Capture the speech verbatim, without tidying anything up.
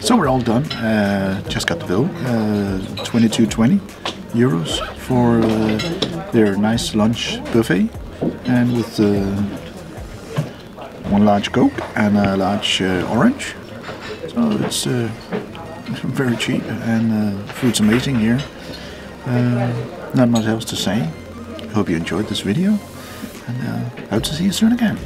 So we're all done. Uh, just got the bill, uh, twenty-two twenty euros for uh, their nice lunch buffet, and with uh, one large Coke and a large uh, orange. So it's uh, very cheap, and uh, food's amazing here. Uh, not much else to say. Hope you enjoyed this video, and uh, hope to see you soon again.